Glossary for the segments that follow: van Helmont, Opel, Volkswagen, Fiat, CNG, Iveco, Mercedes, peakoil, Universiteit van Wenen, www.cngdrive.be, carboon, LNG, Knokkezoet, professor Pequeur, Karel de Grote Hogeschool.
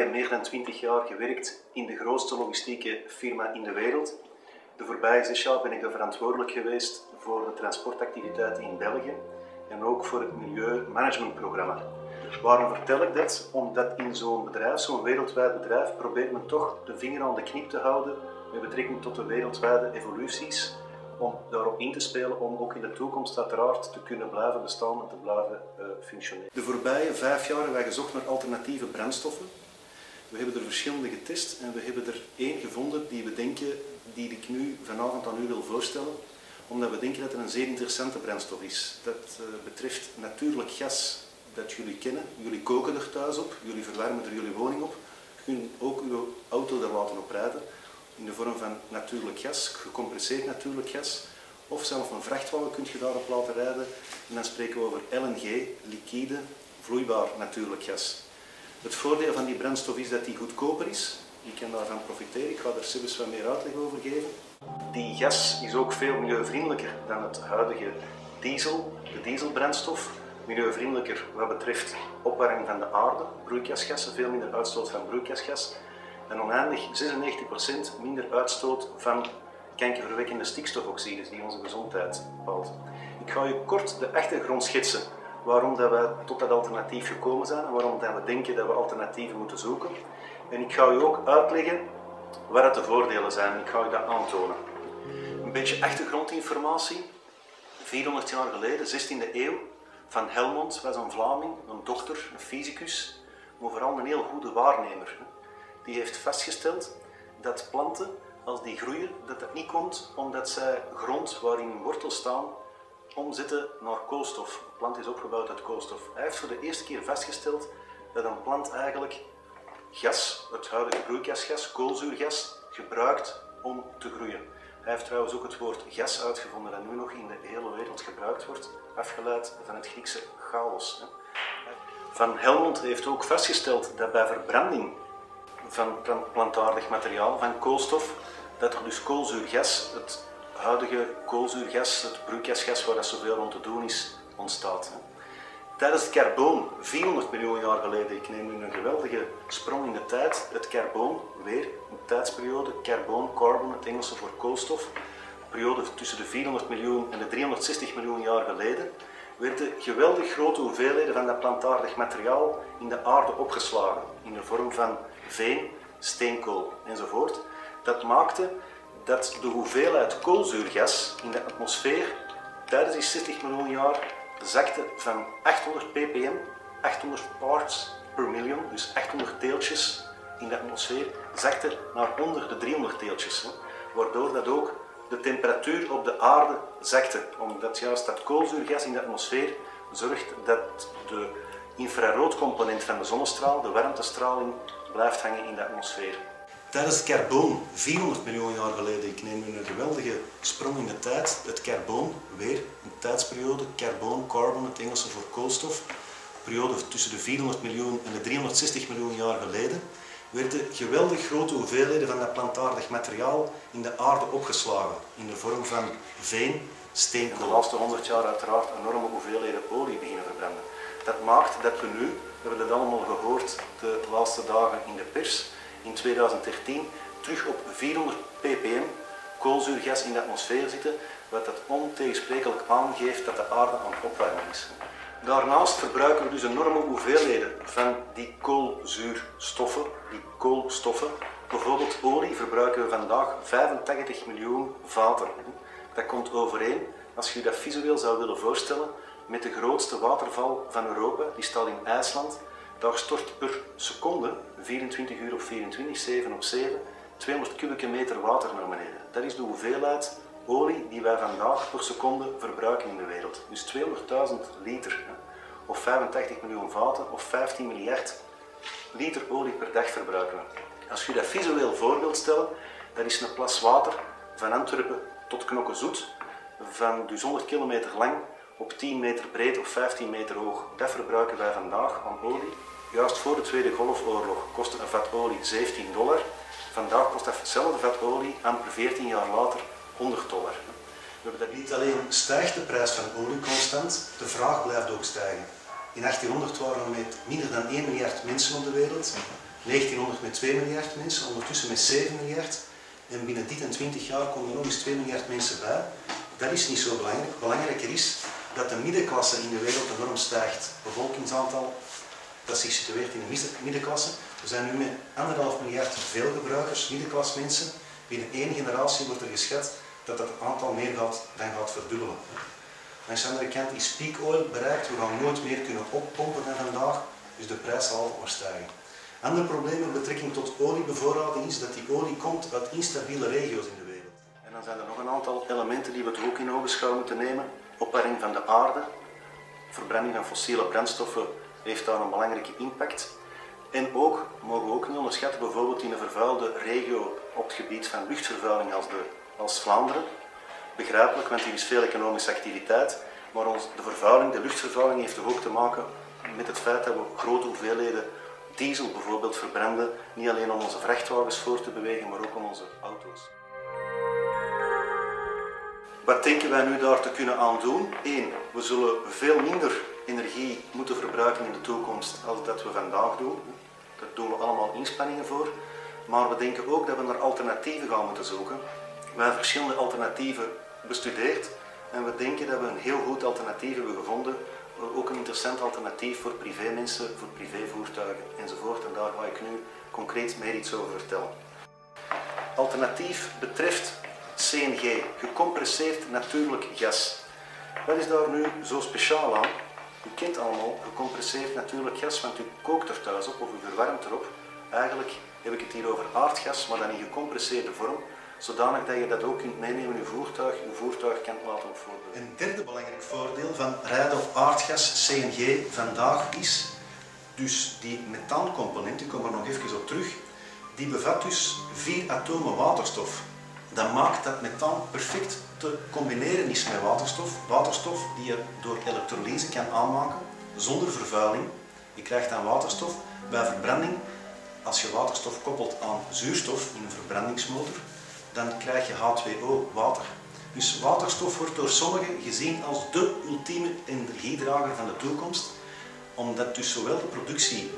partijen meer dan 20 jaar gewerkt in de grootste logistieke firma in de wereld. De voorbije 6 jaar ben ik er verantwoordelijk geweest voor de transportactiviteiten in België en ook voor het milieumanagementprogramma. Waarom vertel ik dat? Omdat in zo'n bedrijf, zo'n wereldwijd bedrijf, probeert men toch de vinger aan de knip te houden met betrekking tot de wereldwijde evoluties, om daarop in te spelen, om ook in de toekomst uiteraard te kunnen blijven bestaan en te blijven functioneren. De voorbije 5 jaar hebben wij gezocht naar alternatieve brandstoffen. We hebben er verschillende getest en we hebben er één gevonden die we denken, die ik nu vanavond aan u wil voorstellen, omdat we denken dat er een zeer interessante brandstof is. Dat betreft natuurlijk gas dat jullie kennen. Jullie koken er thuis op, jullie verwarmen er jullie woning op, kunnen ook uw auto er laten op rijden. In de vorm van natuurlijk gas, gecompresseerd natuurlijk gas, of zelfs een vrachtwagen kun je daarop laten rijden. En dan spreken we over LNG, liquide, vloeibaar natuurlijk gas. Het voordeel van die brandstof is dat die goedkoper is. Je kan daarvan profiteren, ik ga daar zelfs wat meer uitleg over geven. Die gas is ook veel milieuvriendelijker dan het huidige diesel, de dieselbrandstof. Milieuvriendelijker wat betreft opwarming van de aarde, broeikasgassen, veel minder uitstoot van broeikasgas. En oneindig 96% minder uitstoot van kankerverwekkende stikstofoxides die onze gezondheid bepaalt. Ik ga u kort de achtergrond schetsen waarom dat we tot dat alternatief gekomen zijn en waarom dat we denken dat we alternatieven moeten zoeken. En ik ga u ook uitleggen wat het de voordelen zijn en ik ga u dat aantonen. Een beetje achtergrondinformatie. 400 jaar geleden, 16e eeuw, van Helmont was een Vlaming, een dokter, een fysicus, maar vooral een heel goede waarnemer. Die heeft vastgesteld dat planten, als die groeien, dat dat niet komt omdat zij grond waarin wortels staan omzetten naar koolstof. De plant is opgebouwd uit koolstof. Hij heeft voor de eerste keer vastgesteld dat een plant eigenlijk gas, het huidige broeikasgas, koolzuurgas, gebruikt om te groeien. Hij heeft trouwens ook het woord gas uitgevonden dat nu nog in de hele wereld gebruikt wordt, afgeleid van het Griekse chaos. Van Helmont heeft ook vastgesteld dat bij verbranding van plantaardig materiaal, van koolstof, dat er dus koolzuurgas, het huidige koolzuurgas, het broeikasgas waar dat zoveel rond te doen is, ontstaat. Tijdens het carboon, 400 miljoen jaar geleden, ik neem nu een geweldige sprong in de tijd, het carboon, weer een tijdsperiode, carboon, carbon, het Engelse voor koolstof, een periode tussen de 400 miljoen en de 360 miljoen jaar geleden, werden geweldig grote hoeveelheden van dat plantaardig materiaal in de aarde opgeslagen, in de vorm van veen, steenkool enzovoort. Dat maakte dat de hoeveelheid koolzuurgas in de atmosfeer tijdens die 60 miljoen jaar zakte van 800 ppm, 800 parts per million, dus 800 deeltjes in de atmosfeer, zakte naar onder de 300 deeltjes. Waardoor dat ook de temperatuur op de aarde zakte, omdat juist dat koolzuurgas in de atmosfeer zorgt dat de infraroodcomponent van de zonnestraal, de warmtestraling, blijft hangen in de atmosfeer. Tijdens het carboon, 400 miljoen jaar geleden, ik neem nu een geweldige sprong in de tijd, het carboon, weer een tijdsperiode, carboon, carbon, het Engelse voor koolstof, periode tussen de 400 miljoen en de 360 miljoen jaar geleden, werden geweldig grote hoeveelheden van dat plantaardig materiaal in de aarde opgeslagen, in de vorm van veen, steenkool. De laatste 100 jaar uiteraard enorme hoeveelheden olie beginnen verbranden. Dat maakt dat we nu, we hebben dat allemaal gehoord de laatste dagen in de pers, in 2013 terug op 400 ppm koolzuurgas in de atmosfeer zitten, wat dat ontegensprekelijk aangeeft dat de aarde aan opwarming is. Daarnaast verbruiken we dus enorme hoeveelheden van die koolzuurstoffen, die koolstoffen. Bijvoorbeeld olie verbruiken we vandaag 85 miljoen vaten. Dat komt overeen, als je dat visueel zou willen voorstellen, met de grootste waterval van Europa, die staat in IJsland. Daar stort per seconde, 24 uur op 24, 7 op 7, 200 kubieke meter water naar beneden. Dat is de hoeveelheid olie die wij vandaag per seconde verbruiken in de wereld. Dus 200.000 liter, of 85 miljoen vaten, of 15 miljard liter olie per dag verbruiken we. Als je dat visueel voor wilt stellen, dat is een plas water van Antwerpen tot Knokkezoet, van dus 100 kilometer lang, op 10 meter breed of 15 meter hoog. Dat verbruiken wij vandaag aan olie. Juist voor de Tweede Golfoorlog kostte een vat olie $17. Vandaag kost datzelfde vat olie amper 14 jaar later $100. Niet alleen stijgt de prijs van olie constant, de vraag blijft ook stijgen. In 1800 waren er met minder dan 1 miljard mensen op de wereld. 1900 met 2 miljard mensen, ondertussen met 7 miljard. En binnen dit en 20 jaar komen er nog eens 2 miljard mensen bij. Dat is niet zo belangrijk. Belangrijker is dat de middenklasse in de wereld enorm stijgt. Bevolkingsaantal dat zich situeert in de middenklasse. We zijn nu met 1,5 miljard veelgebruikers, middenklasse mensen. Binnen één generatie wordt er geschat dat dat aantal meer gaat verdubbelen. Aan de andere kant is peakoil bereikt. We gaan nooit meer kunnen oppompen dan vandaag. Dus de prijs zal altijd maar stijgen. Ander probleem met betrekking tot oliebevoorrading is dat die olie komt uit instabiele regio's in de wereld. En dan zijn er nog een aantal elementen die we toch ook in oogschouw moeten nemen. Opwarming van de aarde, verbranding van fossiele brandstoffen heeft daar een belangrijke impact. En ook, mogen we ook niet onderschatten, bijvoorbeeld in een vervuilde regio op het gebied van luchtvervuiling als Vlaanderen. Begrijpelijk, want hier is veel economische activiteit, maar de luchtvervuiling heeft toch ook te maken met het feit dat we grote hoeveelheden diesel bijvoorbeeld verbranden, niet alleen om onze vrachtwagens voor te bewegen, maar ook om onze auto's. Wat denken wij nu daar te kunnen aan doen? 1. We zullen veel minder energie moeten verbruiken in de toekomst als dat we vandaag doen. Daar doen we allemaal inspanningen voor. Maar we denken ook dat we naar alternatieven gaan moeten zoeken. We hebben verschillende alternatieven bestudeerd en we denken dat we een heel goed alternatief hebben gevonden. Ook een interessant alternatief voor privémensen, voor privévoertuigen enzovoort. En daar ga ik nu concreet meer iets over vertellen. Alternatief betreft CNG, gecompresseerd natuurlijk gas. Wat is daar nu zo speciaal aan? U kent allemaal gecompresseerd natuurlijk gas, want u kookt er thuis op of u verwarmt erop. Eigenlijk heb ik het hier over aardgas, maar dan in gecompresseerde vorm, zodanig dat je dat ook kunt meenemen in uw voertuig kan laten opvoeren. Een derde belangrijk voordeel van rijden op aardgas, CNG, vandaag is dus die metaancomponent, ik kom er nog even op terug, die bevat dus 4 atomen waterstof. Dat maakt dat methaan perfect te combineren is met waterstof. Waterstof die je door elektrolyse kan aanmaken, zonder vervuiling. Je krijgt dan waterstof bij verbranding. Als je waterstof koppelt aan zuurstof in een verbrandingsmotor, dan krijg je H2O, water. Dus waterstof wordt door sommigen gezien als de ultieme energiedrager van de toekomst, omdat dus zowel de productie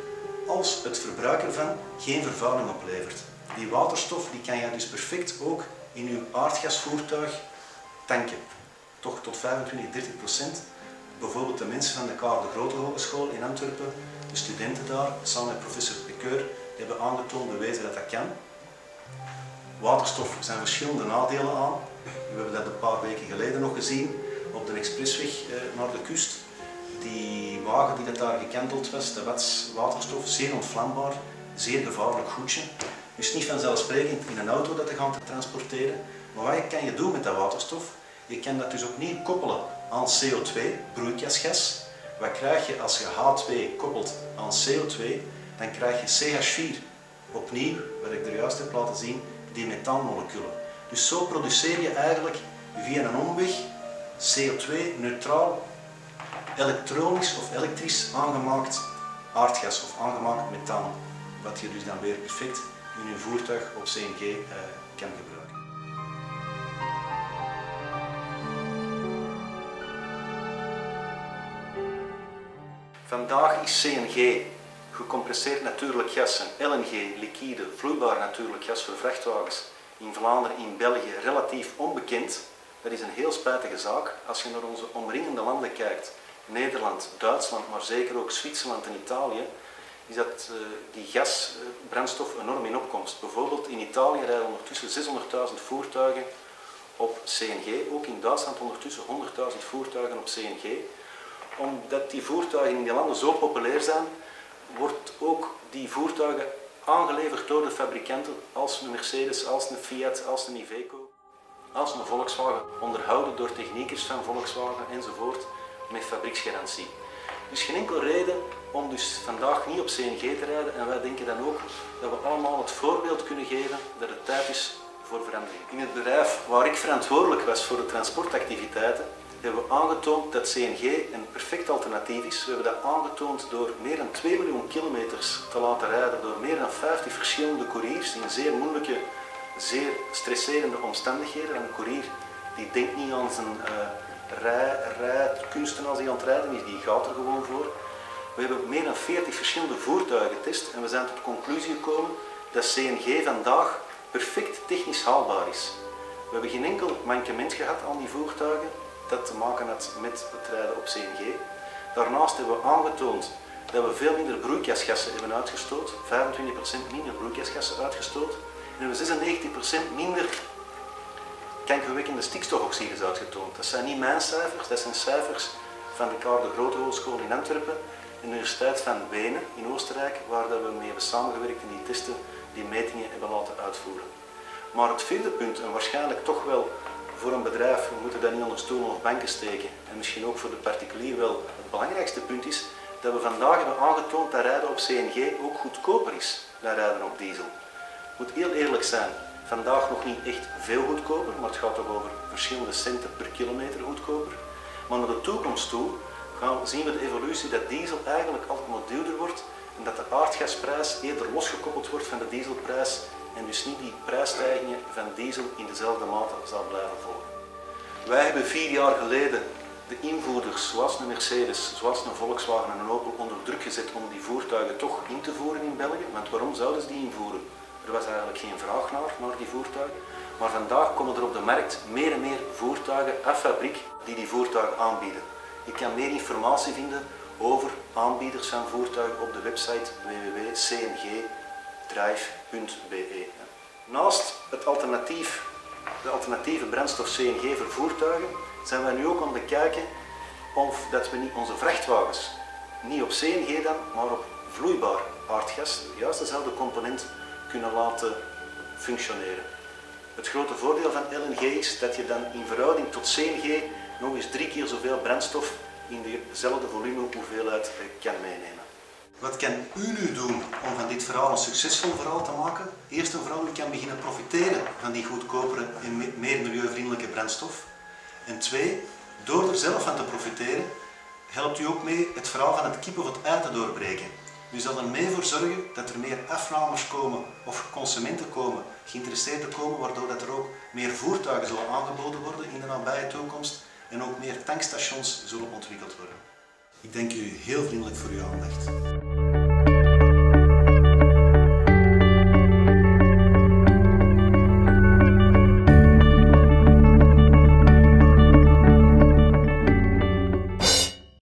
als het verbruik ervan geen vervuiling oplevert. Die waterstof die kan je dus perfect ook in je aardgasvoertuig tanken. Toch tot 25-30%. Bijvoorbeeld de mensen van de Karel de Grote Hogeschool in Antwerpen, de studenten daar, samen met professor Pequeur, hebben aangetoond bewezen dat dat kan. Waterstof zijn verschillende nadelen aan. We hebben dat een paar weken geleden nog gezien op de expressweg naar de kust. Die wagen die dat daar gekanteld was, dat was waterstof, zeer ontvlambaar, zeer gevaarlijk goedje. Dus niet vanzelfsprekend in een auto dat te gaan transporteren. Maar wat kan je doen met dat waterstof? Je kan dat dus opnieuw koppelen aan CO2, broeikasgas. Wat krijg je als je H2 koppelt aan CO2? Dan krijg je CH4. Opnieuw, wat ik er juist heb laten zien, die methaanmoleculen. Dus zo produceer je eigenlijk via een omweg CO2-neutraal, elektronisch of elektrisch aangemaakt aardgas of aangemaakt methaan. Wat je dus dan weer perfect in uw voertuig op CNG kan gebruiken. Vandaag is CNG, gecompresseerd natuurlijk gas, en LNG, liquide, vloeibaar natuurlijk gas voor vrachtwagens, in Vlaanderen, in België, relatief onbekend. Dat is een heel spijtige zaak. Als je naar onze omringende landen kijkt, Nederland, Duitsland, maar zeker ook Zwitserland en Italië, is dat die gasbrandstof enorm in opkomst. Bijvoorbeeld in Italië rijden ondertussen 600.000 voertuigen op CNG. Ook in Duitsland ondertussen 100.000 voertuigen op CNG. Omdat die voertuigen in die landen zo populair zijn, wordt ook die voertuigen aangeleverd door de fabrikanten als een Mercedes, als een Fiat, als een Iveco, als een Volkswagen. Onderhouden door techniekers van Volkswagen enzovoort met fabrieksgarantie. Dus geen enkele reden om dus vandaag niet op CNG te rijden en wij denken dan ook dat we allemaal het voorbeeld kunnen geven dat het tijd is voor verandering. In het bedrijf waar ik verantwoordelijk was voor de transportactiviteiten hebben we aangetoond dat CNG een perfect alternatief is. We hebben dat aangetoond door meer dan 2 miljoen kilometers te laten rijden door meer dan 50 verschillende couriers in zeer moeilijke, zeer stresserende omstandigheden. En een courier die denkt niet aan zijn rijkunsten als hij aan het rijden is, die gaat er gewoon voor. We hebben ook meer dan 40 verschillende voertuigen getest en we zijn tot de conclusie gekomen dat CNG vandaag perfect technisch haalbaar is. We hebben geen enkel mankement gehad aan die voertuigen dat te maken had met het rijden op CNG. Daarnaast hebben we aangetoond dat we veel minder broeikasgassen hebben uitgestoot, 25% minder broeikasgassen uitgestoot en we hebben 96% minder kankerwekkende stikstofoxides uitgetoond. Dat zijn niet mijn cijfers, dat zijn cijfers van de Karel de Grote Hogeschool in Antwerpen en de Universiteit van Wenen in Oostenrijk, waar we mee hebben samengewerkt en die testen, die metingen hebben laten uitvoeren. Maar het vierde punt, en waarschijnlijk toch wel voor een bedrijf, we moeten dat niet onder stoelen of banken steken, en misschien ook voor de particulier wel het belangrijkste punt is, dat we vandaag hebben aangetoond dat rijden op CNG ook goedkoper is dan rijden op diesel. Ik moet heel eerlijk zijn, vandaag nog niet echt veel goedkoper, maar het gaat toch over verschillende centen per kilometer goedkoper. Maar naar de toekomst toe zien we de evolutie dat diesel eigenlijk altijd maar duurder wordt en dat de aardgasprijs eerder losgekoppeld wordt van de dieselprijs en dus niet die prijsstijgingen van diesel in dezelfde mate zal blijven volgen. Wij hebben 4 jaar geleden de invoerders, zoals een Mercedes, zoals een Volkswagen en een Opel, onder druk gezet om die voertuigen toch in te voeren in België. Want waarom zouden ze die invoeren? Er was eigenlijk geen vraag naar die voertuigen. Maar vandaag komen er op de markt meer en meer voertuigen af fabriek die voertuigen aanbieden. Je kan meer informatie vinden over aanbieders van voertuigen op de website www.cngdrive.be. Naast de alternatieve brandstof CNG voor voertuigen zijn wij nu ook aan het kijken of dat we niet onze vrachtwagens, niet op CNG dan, maar op vloeibaar aardgas, juist dezelfde component kunnen laten functioneren. Het grote voordeel van LNG is dat je dan in verhouding tot CNG nog eens 3 keer zoveel brandstof in dezelfde volume hoeveelheid kan meenemen. Wat kan u nu doen om van dit verhaal een succesvol verhaal te maken? Eerst en vooral, u kan beginnen profiteren van die goedkopere en meer milieuvriendelijke brandstof. En 2, door er zelf van te profiteren, helpt u ook mee het verhaal van het kip of het ei te doorbreken. U zal er mee voor zorgen dat er meer afnamers komen of consumenten komen, geïnteresseerden komen, waardoor dat er ook meer voertuigen zullen aangeboden worden in de nabije toekomst en ook meer tankstations zullen ontwikkeld worden. Ik dank u heel vriendelijk voor uw aandacht.